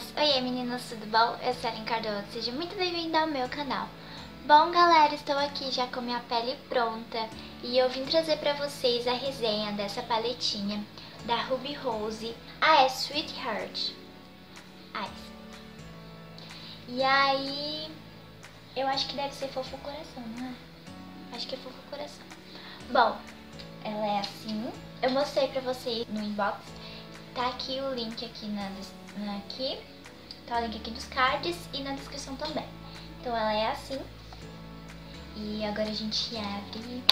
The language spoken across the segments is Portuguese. meninas! Oiê meninas, tudo bom? Eu sou a Hellen Cardoso, seja muito bem-vinda ao meu canal. Bom galera, estou aqui já com minha pele pronta e eu vim trazer pra vocês a resenha dessa paletinha da Ruby Rose. É Sweetheart Eyes. E aí, eu acho que deve ser Fofo Coração, não é? Acho que é Fofo Coração. Bom, ela é assim, eu mostrei pra vocês no inbox. Tá aqui o link aqui tá o link aqui nos cards e na descrição também. Então ela é assim. E agora a gente abre.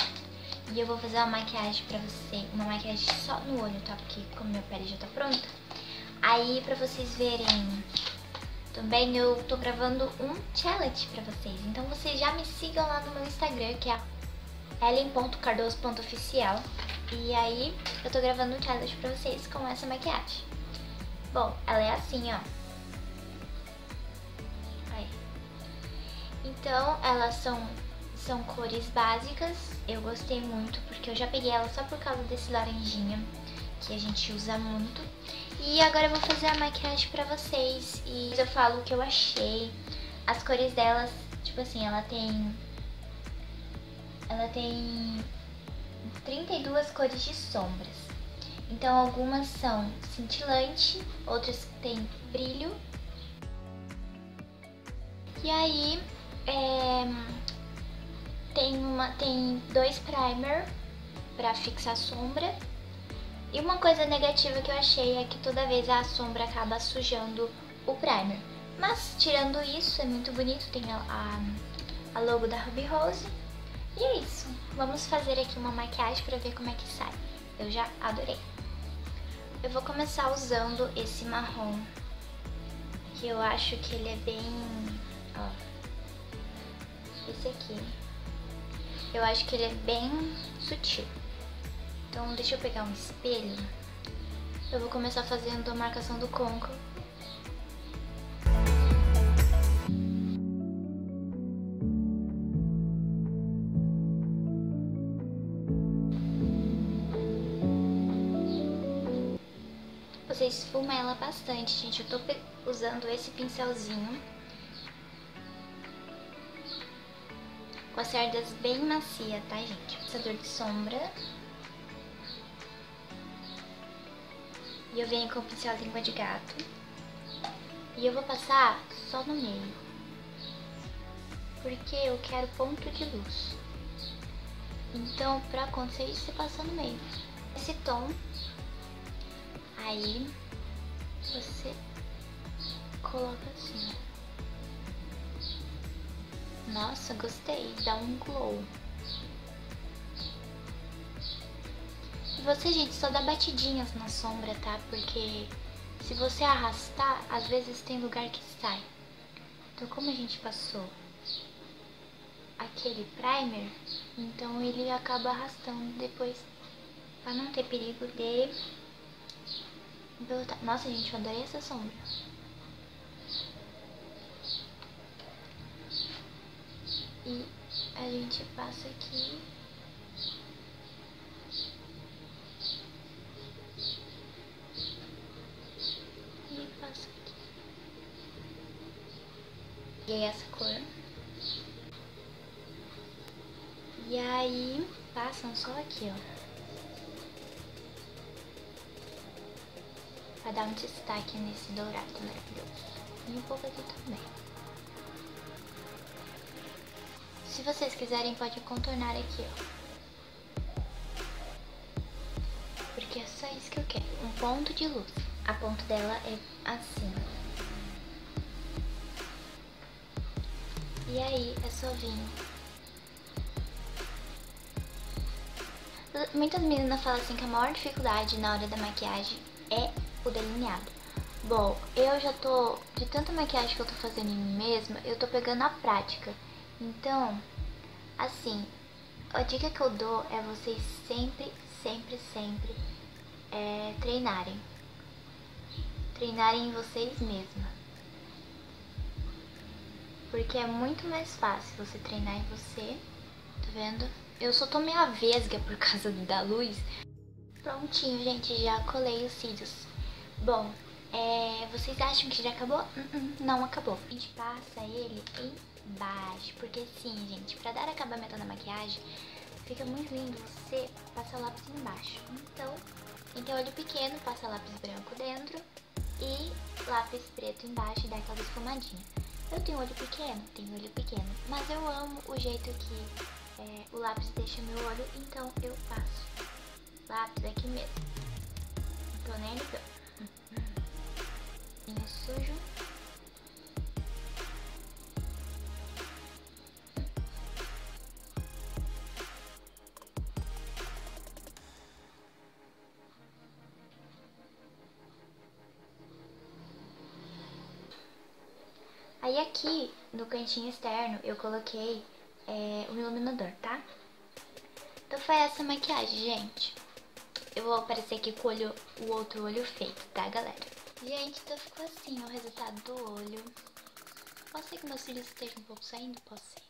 E eu vou fazer uma maquiagem pra você, uma maquiagem só no olho, tá? Porque como minha pele já tá pronta. Aí pra vocês verem também eu tô gravando um challenge pra vocês. Então vocês já me sigam lá no meu Instagram, que é Hellen.Cardoso.Oficial. E aí, eu tô gravando um challenge pra vocês com essa maquiagem. Bom, ela é assim, ó. Aí. Então, elas são cores básicas. Eu gostei muito, porque eu já peguei ela só por causa desse laranjinha, que a gente usa muito. E agora eu vou fazer a maquiagem pra vocês. E eu falo o que eu achei. As cores delas, tipo assim, ela tem 32 cores de sombras. Então algumas são cintilante, outras tem brilho. E aí tem dois primer pra fixar a sombra. E uma coisa negativa que eu achei é que toda vez a sombra acaba sujando o primer. Mas tirando isso, é muito bonito. Tem a logo da Ruby Rose. E é isso, vamos fazer aqui uma maquiagem pra ver como é que sai. Eu já adorei. Eu vou começar usando esse marrom, que eu acho que ele é bem... ó, esse aqui. Eu acho que ele é bem sutil. Então deixa eu pegar um espelho. Eu vou começar fazendo a marcação do côncavo. Vocês esfuma ela bastante, gente. Eu tô usando esse pincelzinho com as cerdas bem macia, tá, gente? Fixador de sombra. E eu venho com o pincel língua de gato. E eu vou passar só no meio, porque eu quero ponto de luz. Então, pra acontecer isso, você passa no meio. Esse tom... Aí você coloca assim. Nossa, gostei, dá um glow. E você, gente, só dá batidinhas na sombra, tá? Porque se você arrastar, às vezes tem lugar que sai. Então como a gente passou aquele primer, então ele acaba arrastando depois, pra não ter perigo de... Nossa, gente, eu adorei essa sombra. E a gente passa aqui. E passa aqui. E aí essa cor. E aí passam só aqui, ó, pra dar um destaque nesse dourado maravilhoso. E um pouco aqui também. Se vocês quiserem, pode contornar aqui, ó. Porque é só isso que eu quero. Um ponto de luz. A ponta dela é assim. E aí, é só vir. Muitas meninas falam assim que a maior dificuldade na hora da maquiagem é delineado. Bom, eu já tô, de tanta maquiagem que eu tô fazendo em mim mesma, eu tô pegando a prática. Então, assim, a dica que eu dou é vocês sempre treinarem em vocês mesmas, porque é muito mais fácil você treinar em você. Tá vendo? Eu só tô meio vesga por causa da luz. Prontinho, gente, já colei os cílios. Bom, Vocês acham que já acabou? Não acabou. A gente passa ele embaixo, porque assim, gente, pra dar acabamento na maquiagem, fica muito lindo você passar o lápis embaixo. Então olho pequeno, passa lápis branco dentro e lápis preto embaixo e dá aquela esfumadinha. Eu tenho olho pequeno, mas eu amo o jeito que o lápis deixa meu olho, então eu passo lápis aqui mesmo. Não tô nem ligando. Tenho sujo. Aí aqui no cantinho externo eu coloquei um iluminador, tá? Então foi essa maquiagem, gente. Eu vou aparecer aqui com o outro olho feito, tá, galera? Gente, então ficou assim o resultado do olho. Pode ser que meus cílios estejam um pouco saindo? Pode ser.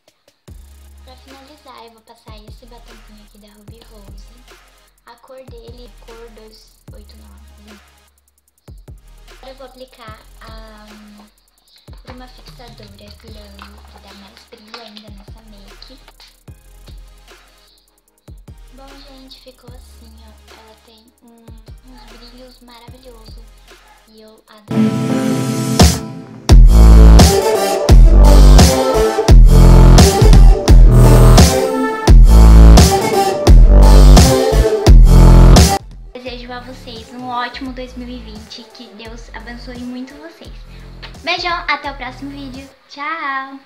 Pra finalizar, eu vou passar esse batomzinho aqui da Ruby Rose. A cor dele é cor 289. Agora eu vou aplicar uma fixadora glam pra dar mais brilho ainda nessa make. Bom, gente, ficou assim, ó. Ela tem uns brilhos maravilhosos. E eu adoro. Desejo a vocês um ótimo 2020. Que Deus abençoe muito vocês. Beijão, até o próximo vídeo. Tchau!